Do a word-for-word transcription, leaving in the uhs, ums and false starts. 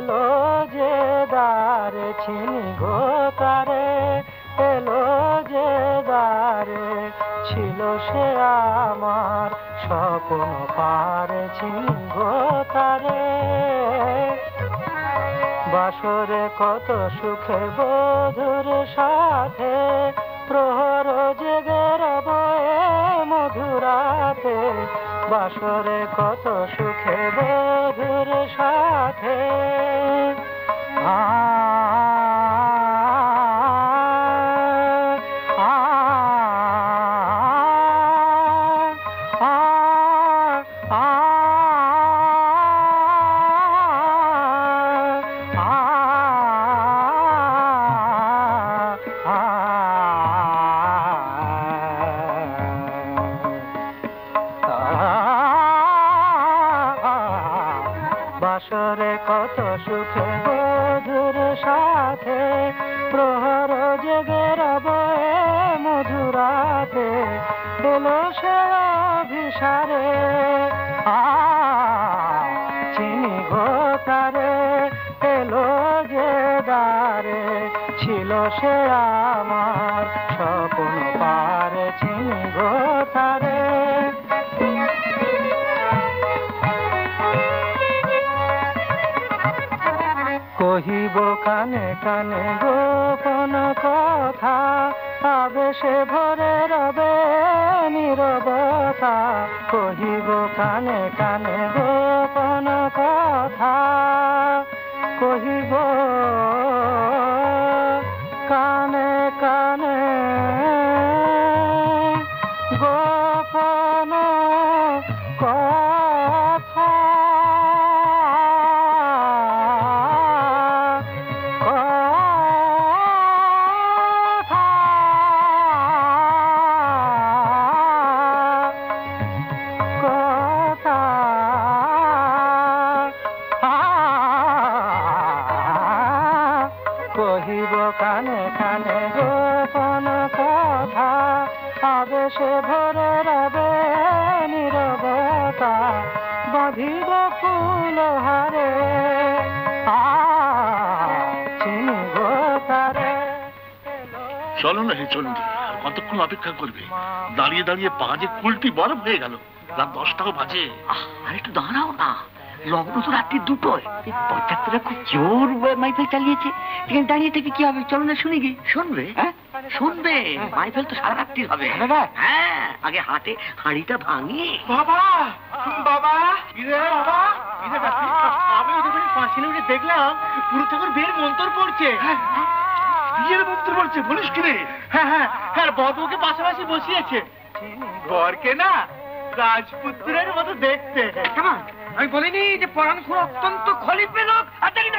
Yellow जे दारे छिनी गो तारे एलो जे दारे छिलो से आमार स्वप्न पारे छिनी गो तारे बासरे कत सुखे बधुर साथे प्रहर जेगर बये मधुराते बासरे कत सुखे बधुर साथे आ बासरे कत सुखे बधुर साथे प्रहर जगेर बये मधुराते एलो से अभिसारे आ चिनी गो तारे एलो जे दारे छिलो से आमार स्वप्न पारे चिनी गो तारे कहिब काने काने गोपन कथा आवेशे भरे रबे नीरबता कहिब काने काने गोपन कथा कहिब काने काने गोपन कथा कहिब काने काने गोपन कथा आवेशे भरे रबे नीरबता बाँधिब फूलहारे आ चिनी गो तारे चलो ना हे चंडी कतक्षण अपेक्षा करबे दाड़िए दाड़िए पा जे कुलटी बरफ हये गेल रात दसटाओ बाजे आर एकटु दाड़ाओ ना लग्न तो रात्रि दुटोय पटातरा खूब जोर माइफेल चालिएছে এখানে দাঁড়িয়ে থেকে কি হবে চলো না শুনি গিয়ে শুনবে হ্যাঁ শুনবে মাইফেল তো সারা রাত্রি হবে হ্যাঁ আগে হাতে হাড়িটা ভাঙি বাবা বাবা ইরে বাবা ইরে বাবা আমি ওখানে পাঁচিলে উঠে দেখলাম পুরো ঠাকুর বের মন্ত্র পড়ছে বিয়ের মন্ত্র পড়ছে বলিস কি রে হ্যাঁ হ্যাঁ আর বউকে পাশাপাশি বসিয়েছে বরকে না राजपुत्र मत देखते हैं। पढ़ान खुरा अत्यंत खलिफे लोक